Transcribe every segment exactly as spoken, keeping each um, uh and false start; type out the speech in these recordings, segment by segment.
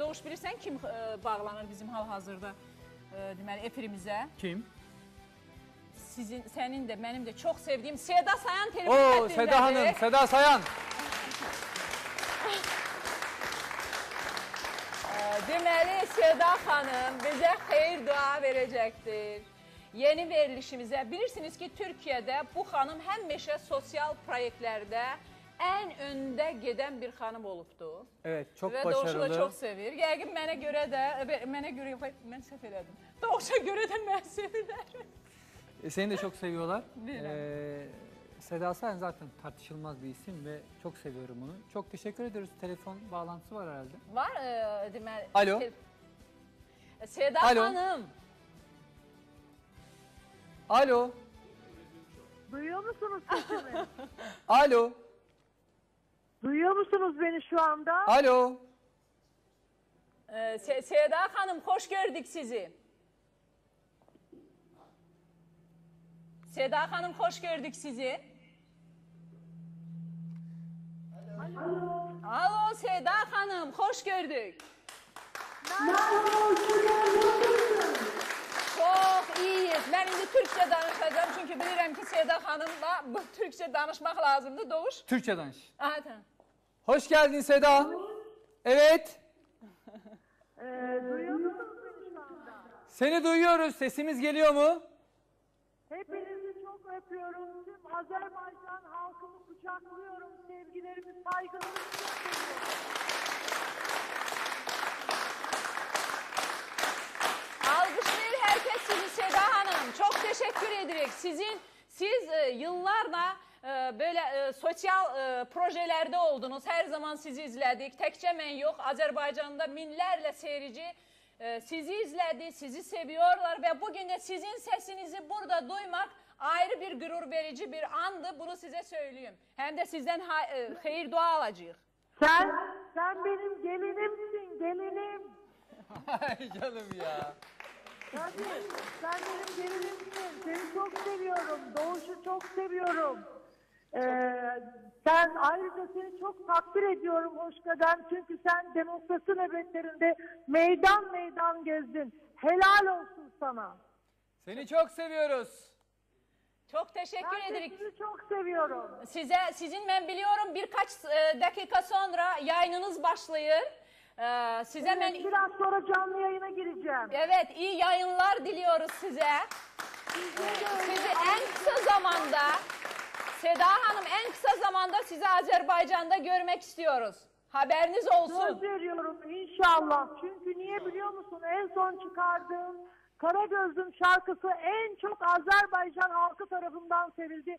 Doğuş, bilirsən kim bağlanır bizim hal-hazırda deməli efirimizə? Kim? Sizin, sənin də, mənim də çox sevdiyim Seda Sayan telefon xəttindədir. O, Seda hanım, Seda Sayan. Deməli, Seda xanım bizə xeyir dua verəcəkdir. Yeni verilişimizə, bilirsiniz ki, Türkiyədə bu xanım həm meşə sosial proyektlərdə ən öndə gedən bir xanım olubdu. Evet, çok başarılı. Ve Doğuş'u da çok sevir. Yəqin mənə görə də, mənə görə, mən səhv elədim. Doğuş'a görə də mən sevirlər. Seni de çok seviyorlar. Ee, Seda Sayan zaten tartışılmaz bir isim ve çok seviyorum onu. Çok teşekkür ediyoruz. Telefon bağlantısı var herhalde. Var. E, demel, Alo. Seda Alo. Hanım. Alo. Duyuyor musunuz sesimi? Alo. Duyuyor musunuz beni şu anda? Alo. Ee, Se Seda Hanım, hoş gördük sizi. Seda Hanım, hoş gördük sizi. Alo. Alo Seda Hanım, hoş gördük. Çok iyiyiz. Ben şimdi Türkçe danışacağım çünkü bilirim ki Seda Hanım'la bu Türkçe danışmak lazımdı. Doğuş. Türkçe danış. Evet. Hoş geldin Seda. Evet. ee, duyuyor musunuz beni şu anda? Seni duyuyoruz. Sesimiz geliyor mu? Hepinizi çok öpüyorum. Tüm Azerbaycan halkımı kucaklıyorum. Sevgilerimi, saygılarımı sunuyorum. Alkışlayın herkes sizi Seda Hanım. Çok teşekkür ederiz. Sizin, siz e, yıllarla e, böyle e, sosyal e, projelerde oldunuz. Her zaman sizi izledik. Tekçe men yok. Azerbaycan'da minlerle seyirci sizi izledi, sizi seviyorlar ve bugün de sizin sesinizi burada duymak ayrı bir gurur verici bir andı. Bunu size söyleyeyim. Hem de sizden hayır dua alacağız. Sen, sen benim gelinimsin, gelinim. Ay canım ya. Sen, sen benim gelinimsin. Seni çok seviyorum. Doğuş'u çok seviyorum. Ee, sen ayrıca seni çok takdir ediyorum Xoşqədəm, çünkü sen demokrasi nöbetlerinde meydan meydan gezdin. Helal olsun sana. Seni çok seviyoruz. Çok teşekkür ederiz. Sizi çok seviyorum. Size, sizin ben biliyorum birkaç e, dakika sonra yayınınız başlayır. E, size evet, ben biraz sonra canlı yayına gireceğim. Evet, iyi yayınlar diliyoruz size. Size de sizi en kısa zamanda. Seda Hanım, en kısa zamanda sizi Azerbaycan'da görmek istiyoruz. Haberiniz olsun. Söz veriyorum inşallah. Çünkü niye biliyor musun? En son çıkardığım Karagöz'ün şarkısı en çok Azerbaycan halkı tarafından sevildi.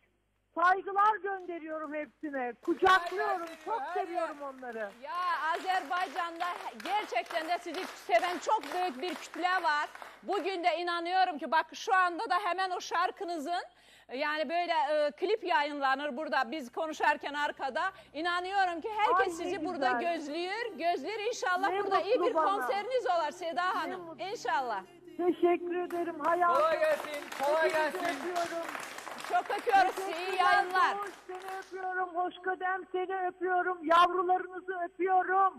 Saygılar gönderiyorum hepsine. Kucaklıyorum. Çok seviyorum onları. Ya Azerbaycan'da gerçekten de sizi seven çok büyük bir kütle var. Bugün de inanıyorum ki bak şu anda da hemen o şarkınızın yani böyle e, klip yayınlanır burada biz konuşarken arkada. İnanıyorum ki herkes Ay, sizi burada gözlüyor. Gözler inşallah ne burada iyi bir bana. Konseriniz olur Seda Hanım. İnşallah. Teşekkür ederim hayatım. Kolay gelsin. Kolay gelsin. Öpüyorum. Çok öpüyoruz sizi. İyi yayınlar. Hoş, seni öpüyorum. Xoşqədəm, seni öpüyorum. Yavrularınızı öpüyorum.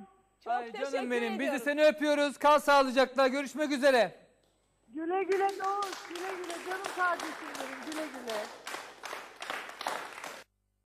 Çok Ay, teşekkür canım benim. Ediyorum. Biz de seni öpüyoruz. Kal sağlıcakla. Görüşmek üzere. Güle güle Doğuş, güle güle canım kardeşim benim, güle güle.